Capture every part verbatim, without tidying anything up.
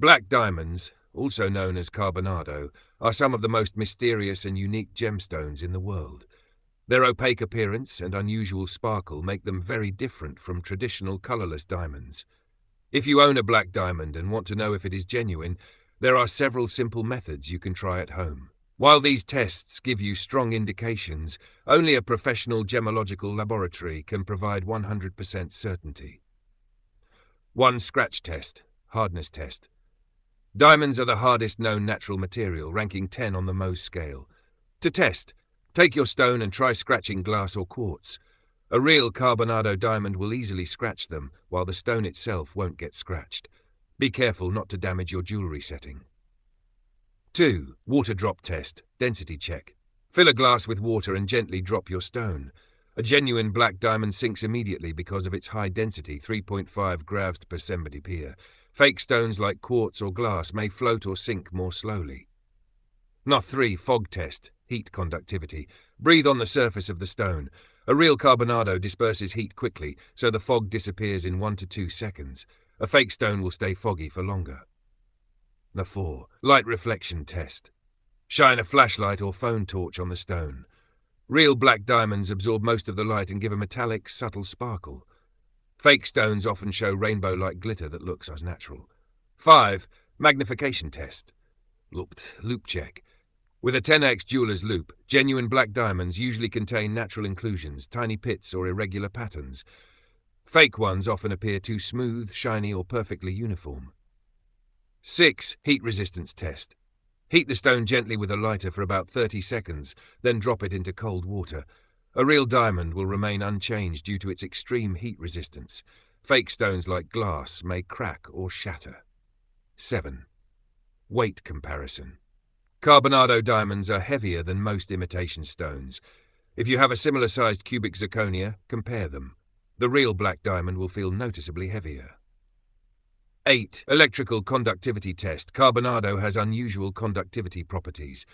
Black diamonds, also known as carbonado, are some of the most mysterious and unique gemstones in the world. Their opaque appearance and unusual sparkle make them very different from traditional colorless diamonds. If you own a black diamond and want to know if it is genuine, there are several simple methods you can try at home. While these tests give you strong indications, only a professional gemmological laboratory can provide one hundred percent certainty. one Scratch test, hardness test. Diamonds are the hardest known natural material, ranking ten on the Mohs scale. To test, take your stone and try scratching glass or quartz. A real carbonado diamond will easily scratch them, while the stone itself won't get scratched. Be careful not to damage your jewelry setting. two Water drop test, density check. Fill a glass with water and gently drop your stone. A genuine black diamond sinks immediately because of its high density, three point five grams per centimeter. Fake stones like quartz or glass may float or sink more slowly. three Fog test, heat conductivity. Breathe on the surface of the stone. A real carbonado disperses heat quickly, so the fog disappears in one to two seconds. A fake stone will stay foggy for longer. four Light reflection test. Shine a flashlight or phone torch on the stone. Real black diamonds absorb most of the light and give a metallic, subtle sparkle. Fake stones often show rainbow-like glitter that looks unnatural. five Magnification test. Loop check. With a ten X jeweler's loop, genuine black diamonds usually contain natural inclusions, tiny pits or irregular patterns. Fake ones often appear too smooth, shiny or perfectly uniform. six Heat resistance test. Heat the stone gently with a lighter for about thirty seconds, then drop it into cold water. A real diamond will remain unchanged due to its extreme heat resistance. Fake stones like glass may crack or shatter. seven Weight comparison. Carbonado diamonds are heavier than most imitation stones. If you have a similar-sized cubic zirconia, compare them. The real black diamond will feel noticeably heavier. eight Electrical conductivity test. Carbonado has unusual conductivity properties.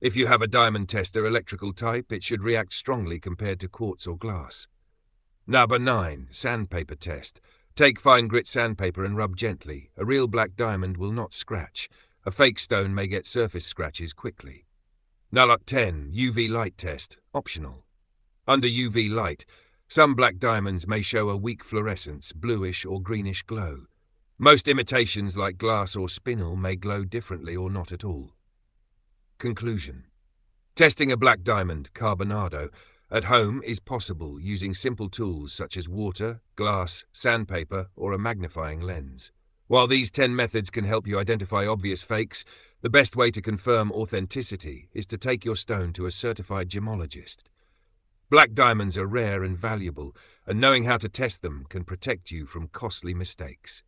If you have a diamond tester electrical type, it should react strongly compared to quartz or glass. Number nine Sandpaper test. Take fine grit sandpaper and rub gently. A real black diamond will not scratch. A fake stone may get surface scratches quickly. Number ten U V light test. Optional. Under U V light, some black diamonds may show a weak fluorescence, bluish or greenish glow. Most imitations like glass or spinel may glow differently or not at all. Conclusion. Testing a black diamond, carbonado, at home is possible using simple tools such as water, glass, sandpaper, or a magnifying lens. While these ten methods can help you identify obvious fakes, the best way to confirm authenticity is to take your stone to a certified gemologist. Black diamonds are rare and valuable, and knowing how to test them can protect you from costly mistakes.